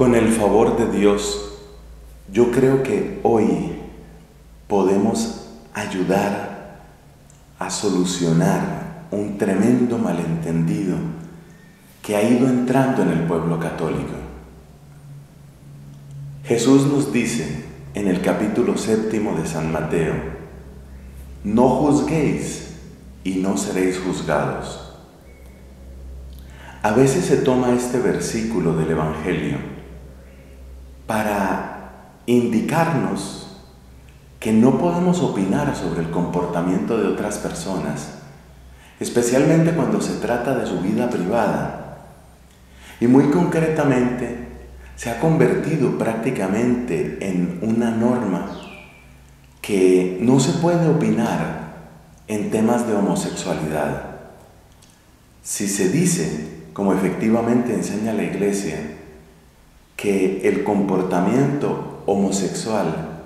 Con el favor de Dios, yo creo que hoy podemos ayudar a solucionar un tremendo malentendido que ha ido entrando en el pueblo católico. Jesús nos dice en el capítulo 7 de San Mateo: no juzguéis y no seréis juzgados. A veces se toma este versículo del Evangelio para indicarnos que no podemos opinar sobre el comportamiento de otras personas, especialmente cuando se trata de su vida privada. Y muy concretamente, se ha convertido prácticamente en una norma que no se puede opinar en temas de homosexualidad. Si se dice, como efectivamente enseña la Iglesia, que el comportamiento homosexual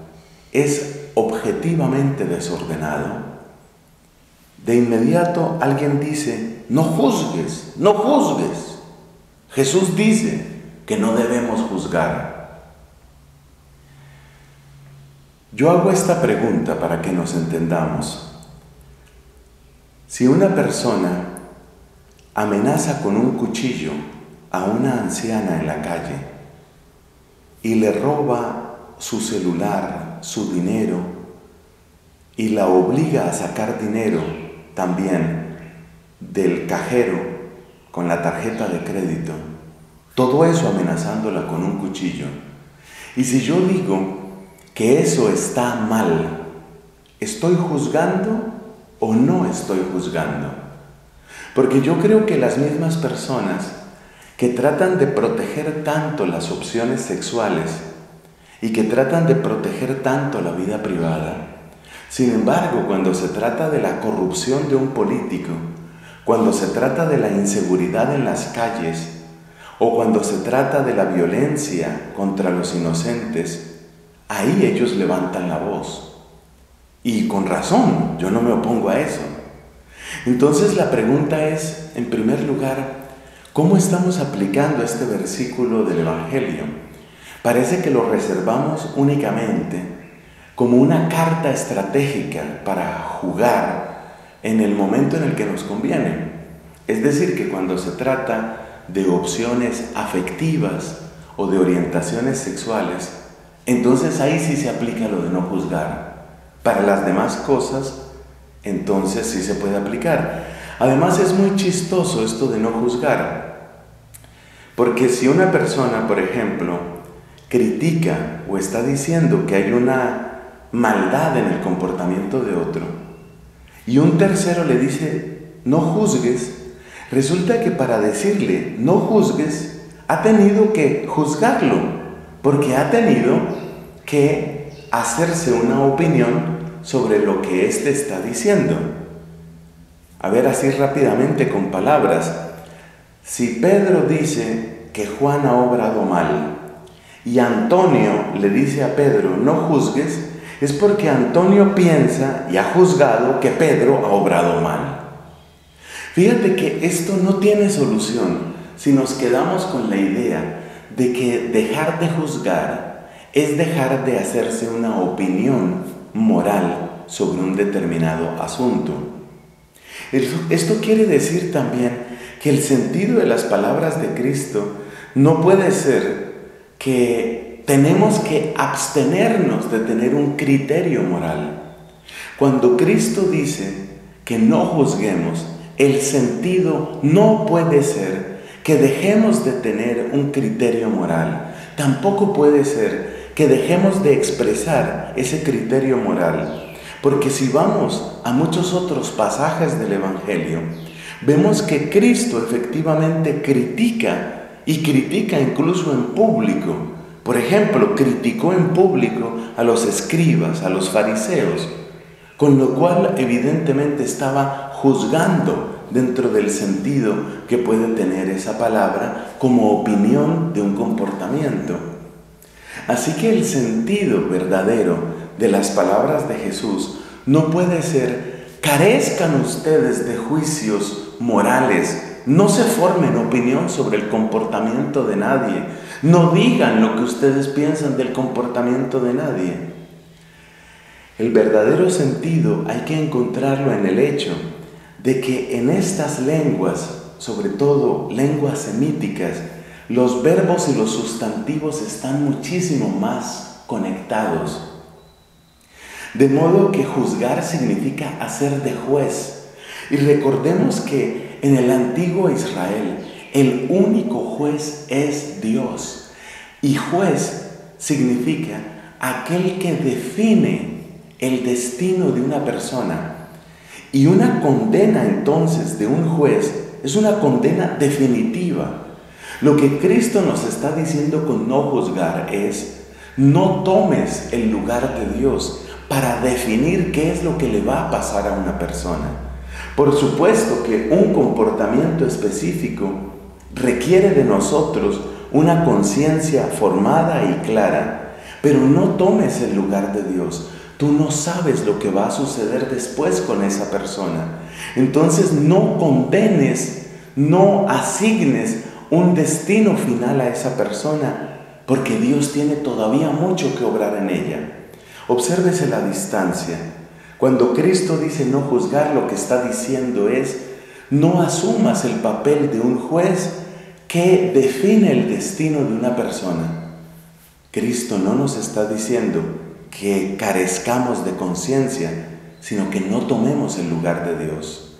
es objetivamente desordenado, de inmediato alguien dice: no juzgues, no juzgues. Jesús dice que no debemos juzgar. Yo hago esta pregunta para que nos entendamos. Si una persona amenaza con un cuchillo a una anciana en la calle, y le roba su celular, su dinero, y la obliga a sacar dinero también del cajero con la tarjeta de crédito, todo eso amenazándola con un cuchillo. Y si yo digo que eso está mal, ¿estoy juzgando o no estoy juzgando? Porque yo creo que las mismas personas que tratan de proteger tanto las opciones sexuales y que tratan de proteger tanto la vida privada, sin embargo, cuando se trata de la corrupción de un político, cuando se trata de la inseguridad en las calles, o cuando se trata de la violencia contra los inocentes, ahí ellos levantan la voz. Y con razón, yo no me opongo a eso. Entonces la pregunta es, en primer lugar, ¿cómo estamos aplicando este versículo del Evangelio? Parece que lo reservamos únicamente como una carta estratégica para jugar en el momento en el que nos conviene. Es decir, que cuando se trata de opciones afectivas o de orientaciones sexuales, entonces ahí sí se aplica lo de no juzgar. Para las demás cosas, entonces sí se puede aplicar. Además, es muy chistoso esto de no juzgar, porque si una persona, por ejemplo, critica o está diciendo que hay una maldad en el comportamiento de otro, y un tercero le dice no juzgues, resulta que para decirle no juzgues ha tenido que juzgarlo, porque ha tenido que hacerse una opinión sobre lo que éste está diciendo. A ver, así rápidamente con palabras. Si Pedro dice que Juan ha obrado mal y Antonio le dice a Pedro no juzgues, es porque Antonio piensa y ha juzgado que Pedro ha obrado mal. Fíjate que esto no tiene solución si nos quedamos con la idea de que dejar de juzgar es dejar de hacerse una opinión moral sobre un determinado asunto. Esto quiere decir también que el sentido de las palabras de Cristo no puede ser que tenemos que abstenernos de tener un criterio moral. Cuando Cristo dice que no juzguemos, el sentido no puede ser que dejemos de tener un criterio moral. Tampoco puede ser que dejemos de expresar ese criterio moral. Porque si vamos a muchos otros pasajes del Evangelio, vemos que Cristo efectivamente critica, y critica incluso en público. Por ejemplo, criticó en público a los escribas, a los fariseos, con lo cual evidentemente estaba juzgando dentro del sentido que puede tener esa palabra como opinión de un comportamiento. Así que el sentido verdadero de las palabras de Jesús no puede ser: carezcan ustedes de juicios morales No se formen opinión sobre el comportamiento de nadie. No digan lo que ustedes piensan del comportamiento de nadie. El verdadero sentido hay que encontrarlo en el hecho de que en estas lenguas, sobre todo lenguas semíticas, los verbos y los sustantivos están muchísimo más conectados. De modo que juzgar significa hacer de juez. Y recordemos que en el antiguo Israel, el único juez es Dios. Y juez significa aquel que define el destino de una persona. Y una condena entonces de un juez es una condena definitiva. Lo que Cristo nos está diciendo con no juzgar es: no tomes el lugar de Dios para definir qué es lo que le va a pasar a una persona. Por supuesto que un comportamiento específico requiere de nosotros una conciencia formada y clara, pero no tomes el lugar de Dios. Tú no sabes lo que va a suceder después con esa persona. Entonces no condenes, no asignes un destino final a esa persona, porque Dios tiene todavía mucho que obrar en ella. Obsérvese la distancia. Cuando Cristo dice no juzgar, lo que está diciendo es: no asumas el papel de un juez que define el destino de una persona. Cristo no nos está diciendo que carezcamos de conciencia, sino que no tomemos el lugar de Dios.